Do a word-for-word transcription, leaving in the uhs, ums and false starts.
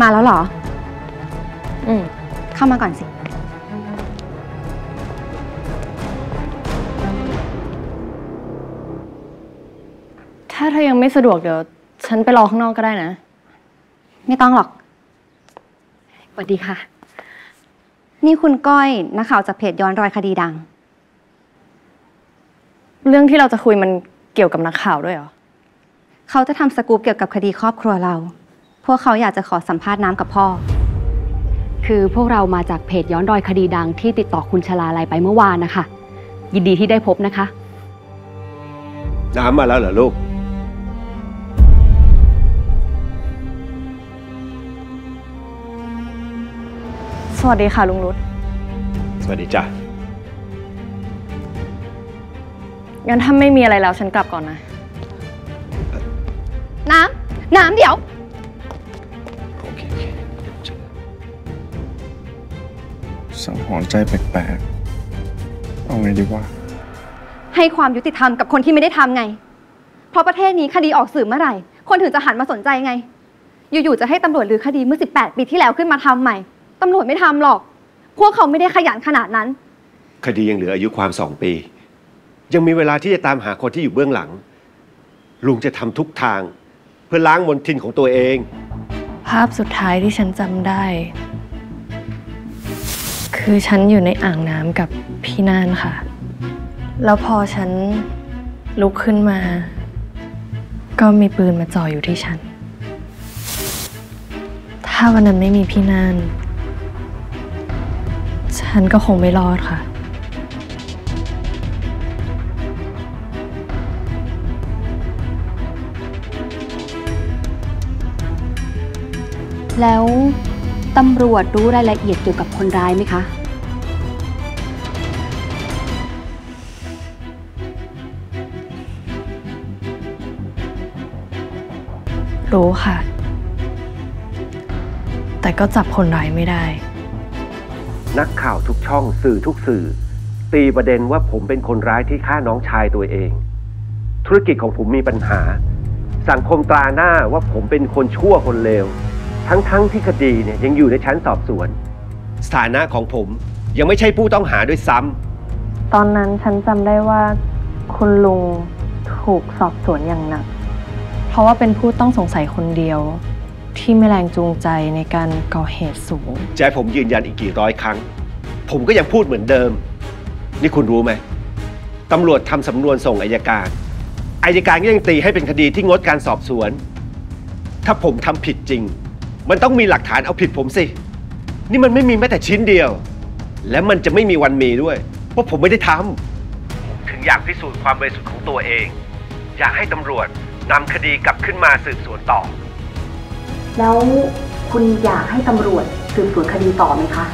มาแล้วเหรออืมเข้ามาก่อนสิถ้าเธอยังไม่สะดวกเดี๋ยวฉันไปรอข้างนอกก็ได้นะไม่ต้องหรอกสวัสดีค่ะนี่คุณก้อยนักข่าวจากเพจย้อนรอยคดีดังเรื่องที่เราจะคุยมันเกี่ยวกับนักข่าวด้วยเหรอเขาจะทำสกู๊ปเกี่ยวกับคดีครอบครัวเราพวกเขาอยากจะขอสัมภาษณ์น้ำกับพ่อคือพวกเรามาจากเพจย้อนรอยคดีดังที่ติดต่อคุณชลาลัยไปเมื่อวานนะคะยินดีที่ได้พบนะคะน้ำมาแล้วเหรอลูกสวัสดีค่ะลุงรุตสวัสดีจ้ะงั้นถ้าไม่มีอะไรแล้วฉันกลับก่อนนะน้ำน้ำเดี๋ยวโอเคสังหรณ์ใจแปลกๆเอาไงดีวะให้ความยุติธรรมกับคนที่ไม่ได้ทำไงเพราะประเทศนี้คดีออกสื่อเมื่อไหร่คนถึงจะหันมาสนใจไงอยู่ๆจะให้ตำรวจลือคดีเมื่อสิบแปดปีที่แล้วขึ้นมาทำใหม่ตำรวจไม่ทำหรอกพวกเขาไม่ได้ขยันขนาดนั้นคดียังเหลืออายุความสองปียังมีเวลาที่จะตามหาคนที่อยู่เบื้องหลังลุงจะทำทุกทางเพื่อล้างมลทินของตัวเองภาพสุดท้ายที่ฉันจำได้คือฉันอยู่ในอ่างน้ำกับพี่นานค่ะแล้วพอฉันลุกขึ้นมาก็มีปืนมาจ่ออยู่ที่ฉันถ้าวันนั้นไม่มีพี่นานฉันก็คงไม่รอดค่ะแล้วตำรวจรู้รายละเอียดเกี่ยวกับคนร้ายไหมคะรู้ค่ะแต่ก็จับคนร้ายไม่ได้นักข่าวทุกช่องสื่อทุกสื่อตีประเด็นว่าผมเป็นคนร้ายที่ฆ่าน้องชายตัวเองธุรกิจของผมมีปัญหาสังคมตราหน้าว่าผมเป็นคนชั่วคนเลวทั้งๆ ท, ที่คดีเนี่ยยังอยู่ในชั้นสอบสวนสถานะของผมยังไม่ใช่ผู้ต้องหาด้วยซ้ำตอนนั้นฉันจำได้ว่าคุณลุงถูกสอบสวนอย่างหนักเพราะว่าเป็นผู้ต้องสงสัยคนเดียวที่มีแรงจูงใจในการก่อเหตุสูงจะให้ผมยืนยันอีกกี่ร้อยครั้งผมก็ยังพูดเหมือนเดิมนี่คุณรู้ไหมตำรวจทำสำนวนส่งอัยการอัยการก็ยังตีให้เป็นคดีที่งดการสอบสวนถ้าผมทำผิดจริงมันต้องมีหลักฐานเอาผิดผมสินี่มันไม่มีแม้แต่ชิ้นเดียวและมันจะไม่มีวันมีด้วยเพราะผมไม่ได้ทำถึงอยากพิสูจน์ความบริสุทธิ์ของตัวเองอยากให้ตำรวจนำคดีกลับขึ้นมาสืบสวนต่อแล้วคุณอยากให้ตำรวจสืบสวนคดีต่อไหมคะ